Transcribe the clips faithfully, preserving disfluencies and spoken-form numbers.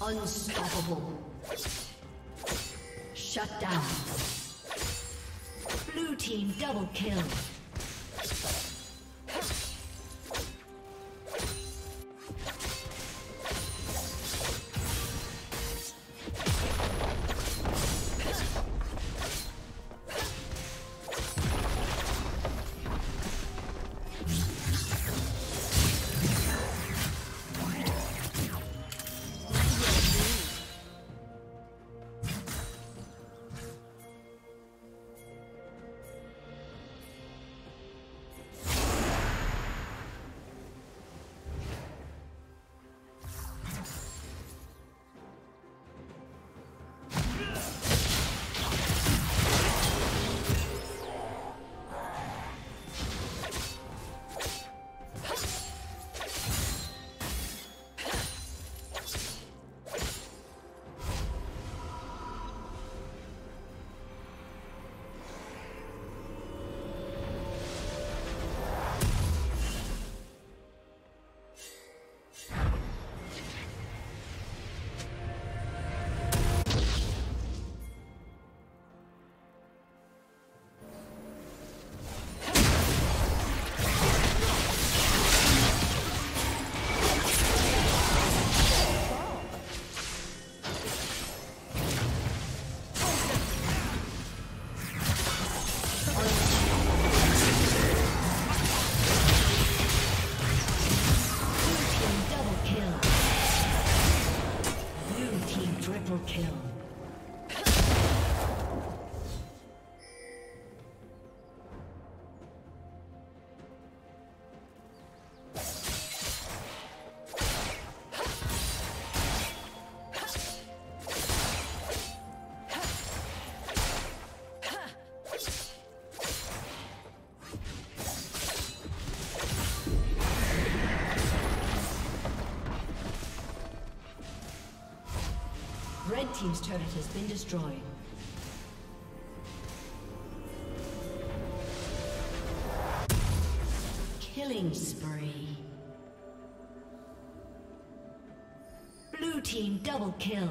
Unstoppable. Shut down. Blue team double kill. Red team's turret has been destroyed. Killing spree. Blue team double kill.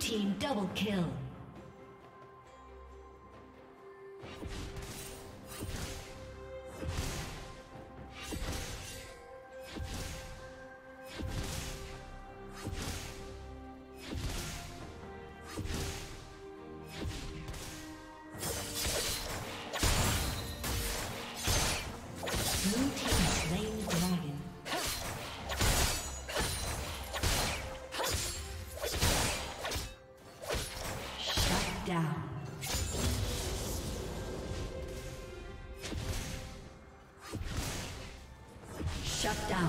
Team double kill. down. Shut down.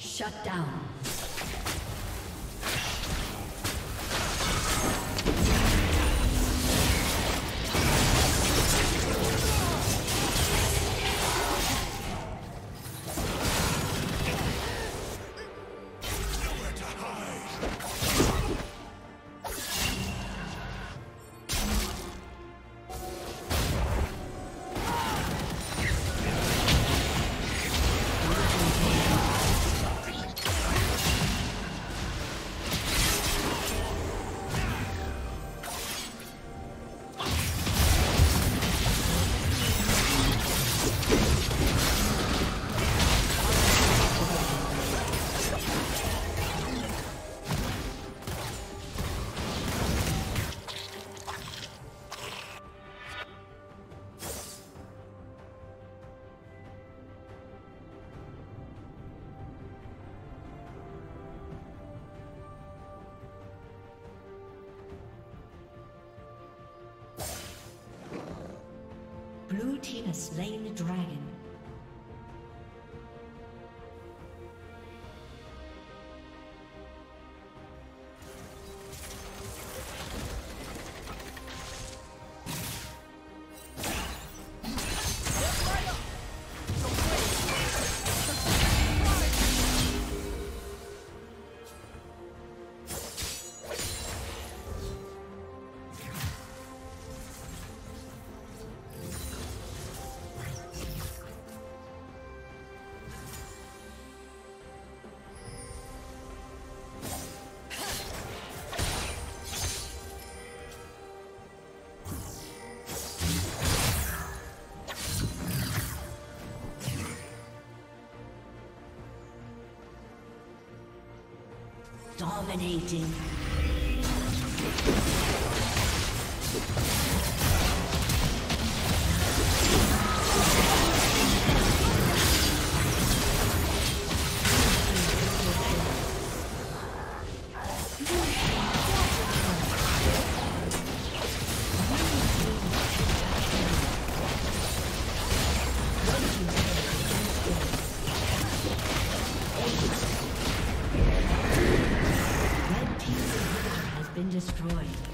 Shut down. team has slain the dragon. Dominating. Destroyed.